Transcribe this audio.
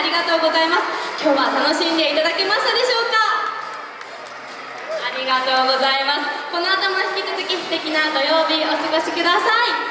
ありがとうございます。今日は楽しんでいただけましたでしょうか。ありがとうございます。この後も引き続き素敵な土曜日お過ごしください。